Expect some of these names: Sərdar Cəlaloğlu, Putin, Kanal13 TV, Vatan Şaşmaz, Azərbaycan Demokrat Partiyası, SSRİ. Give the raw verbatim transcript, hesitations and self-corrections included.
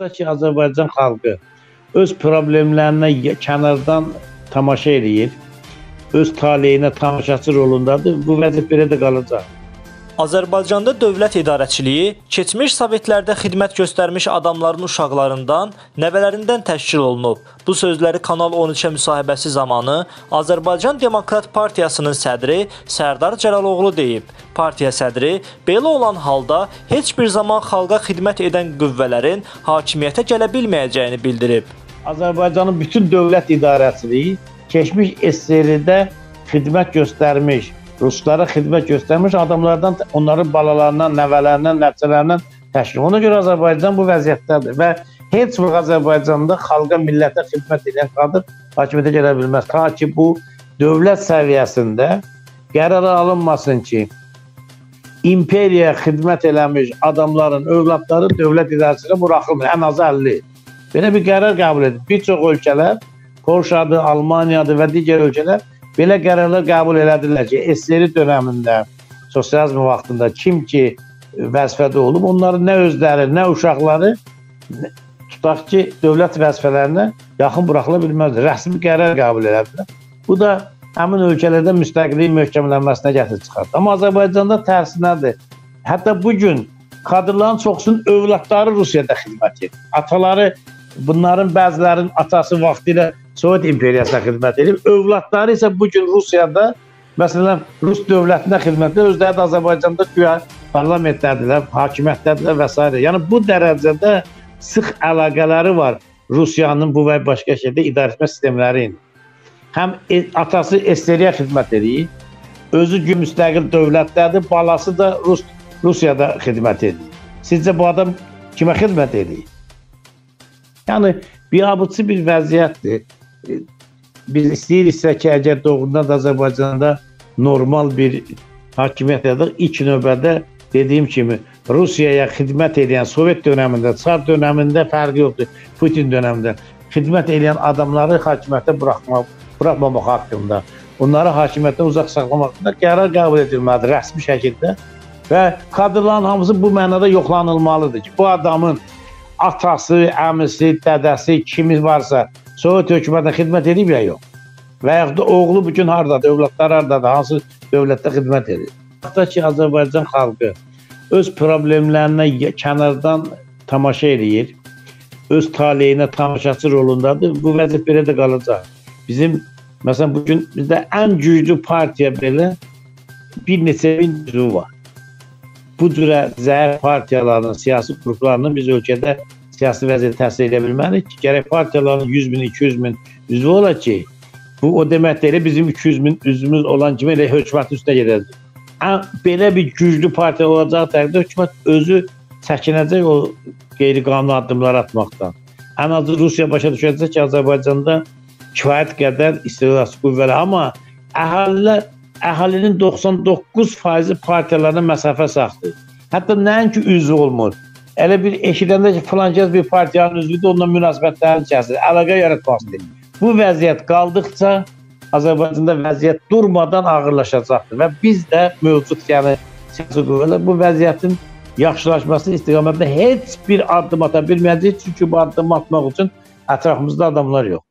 vaxtda ki, Azərbaycan xalqı öz problemlərinə kənardan tamaşa eləyir, öz taleyinə tamaşaçı rolundadır, bu vəziyyət belə də qalacaq. Azərbaycanda dövlət idarəçiliyi keçmiş sovetlərdə xidmət göstərmiş adamların uşaqlarından, nəvələrindən təşkil olunub. Bu sözləri Kanal on üçə müsahibəsi zamanı Azərbaycan Demokrat Partiyasının sədri Sərdar Cəlaloğlu deyib. Partiya sədri belə olan halda heç bir zaman xalqa xidmət edən qüvvələrin hakimiyyətə gələ bilməyəcəyini bildirib. Azərbaycanın bütün dövlət idarəçiliyi keçmiş SSRİ-də xidmət göstərmiş, Ruslara xidmət göstərmiş adamlardan, onların balalarından, nəvələrindən, nəticələrindən təşkil. Ona görə Azərbaycan bu vəziyyətdədir və heç vaxt Azərbaycanda xalqa, millətə xidmət edən qadır hakimiyyətə gələ bilməz. Ta ki, bu dövlət səviyyəsində qərara alınmasın ki, imperiyaya xidmət eləmiş adamların, övladları dövlət idarəçilə buraxılmır, ən azı əlli. Belə bir qərar qəbul edir. Bir çox ölkələr, Polşadır, Almaniyadır və digər ölkələr belə qərarlar qəbul elədilər ki, SSRİ dönəmində, sosializm vaxtında kim ki vəzifədə olub, onları nə özləri, nə uşaqları tutaq ki, dövlət vəzifələrinə yaxın buraxıla bilməzdir. Rəsmi qərar qəbul elədilər. Bu da həmin ölkələrdə müstəqillik möhkəmlənməsinə gətirib çıxardı. Amma Azərbaycanda tərsinədir. Hətta bugün kadrların çoxsunun övladları Rusiyada xidmət edir. Ataları, bunların bəzilərinin atası vaxtilə Sovet imperiyasına xidmət edib. Övladları isə bugün Rusiyada, məsələn, Rus dövlətinə xidmət edir. Özləri də Azərbaycanda güya parlamentdədirlər, hakimiyyətdədirlər və s. Yəni, bu dərəcədə sıx əlaqələri var Rusiyanın bu və başqa şeydə idarəetmə sistemləri ilə. Həm atası SSRİ-yə xidmət edir, özü müstəqil dövlətdədir, balası da Rusiyada xidmət edir. Sizcə bu adam kimə xidmət edir? Yəni, biabıçı bir vəziyyətdir. Biz istəyiriksə ki, əgər doğrudan da Azərbaycanda normal bir hakimiyyət edək, ilk növbədə dediyim kimi Rusiyaya xidmət edən Sovet dönəmində, Çar dönəmində fərqi yoxdur, Putin dönəmində xidmət edən adamları hakimiyyətə buraxmamaq haqqında, onları hakimiyyətdən uzaq saxlamaq haqqında qərar qəbul edilməlidir rəsmi şəkildə və kadrların hamısı bu mənada yoxlanılmalıdır ki, bu adamın atası, əmisi, dədəsi, kimi varsa Sovet hökumətində xidmət edib ya yox. Və yaxud da oğlu bugün haradadır, övladlar haradadır, hansı dövlətdə xidmət edir. Hətta ki, Azərbaycan xalqı öz problemlərinə kənardan tamaşa eləyir, öz taleyinə tamaşaçı rolundadır, bu vəziyyət belə də qalacaq. Bizim, məsələn, bugün bizdə ən güclü partiya belə bir neçə min üzvü var. Bu cürə zəif partiyalarının, siyasi qruplarının biz ölkədə siyasi vəziyyəti təsir edə bilməliyik ki, gərək partiyaların yüz min, iki yüz min üzvü ola ki, bu o demək deyil, bizim iki yüz min üzvümüz olan kimi elə hökumətin üstünə gedəcək. Belə bir güclü partiya olacaq təqdirdə hökumət özü çəkinəcək o qeyri-qanuni addımlar atmaqdan. Ən azı Rusiya başa düşəcək ki, Azərbaycanda kifayət qədər istedadlı qüvvələr, amma əhalilər əhalinin doxsan doqquz faizi partiyalarına məsafə saxlayır. Hətta nəinki üzvü olmur. Elə bir eşidəndə ki, filan kəs bir partiyanın üzvüdür, onunla münasibətlərini kəsir, əlaqə yaratmasıdır. Bu vəziyyət qaldıqca Azərbaycanda vəziyyət durmadan ağırlaşacaqdır və biz də mövcud, yəni siyasi qüvvələr bu vəziyyətin yaxşılaşmasının istiqamətində heç bir addım ata bilməyəcəyik, çünki bu addım atmaq üçün ətrafımızda adamlar yox.